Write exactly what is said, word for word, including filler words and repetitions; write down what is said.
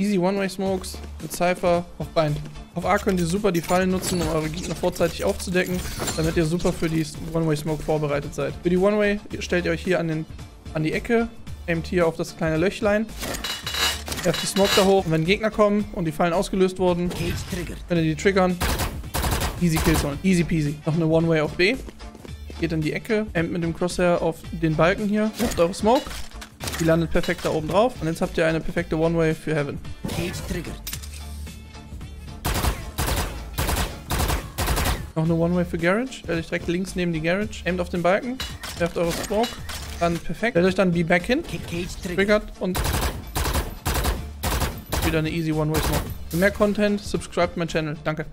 Easy One-Way-Smokes mit Cypher auf Bind. Auf A könnt ihr super die Fallen nutzen, um eure Gegner vorzeitig aufzudecken, damit ihr super für die One-Way-Smoke vorbereitet seid. Für die One-Way stellt ihr euch hier an, den, an die Ecke, aimt hier auf das kleine Löchlein, werft die Smoke da hoch und wenn Gegner kommen und die Fallen ausgelöst wurden, könnt ihr die triggern. Easy Kills holen. Easy peasy. Noch eine One-Way auf B. Geht in die Ecke, aimt mit dem Crosshair auf den Balken hier, wirft eure Smoke. Die landet perfekt da oben drauf. Und jetzt habt ihr eine perfekte One-Way für Heaven. Noch eine One-Way für Garage. Stellt euch direkt links neben die Garage. Aimt auf den Balken. Werft eure Smoke. Dann perfekt. Stellt euch dann B-Back hin. Triggert und wieder eine easy One-Way Smoke. Für mehr Content, subscribt meinen Channel. Danke.